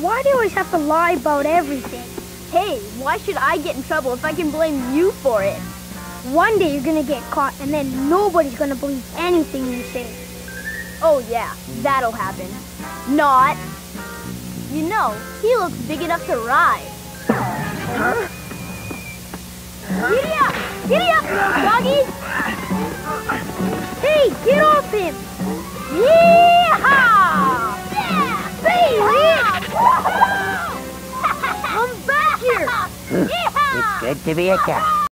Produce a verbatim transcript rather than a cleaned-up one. God, why do you always have to lie about everything? Hey, why should I get in trouble if I can blame you for it? One day you're gonna get caught and then nobody's gonna believe anything you say. Oh yeah, that'll happen. Not. You know, he looks big enough to ride. Huh? Giddy up! Giddy up, little doggy! Hey, get off him! Yee-haw! Yeah! Baby! Come back here! It's good to be a cat.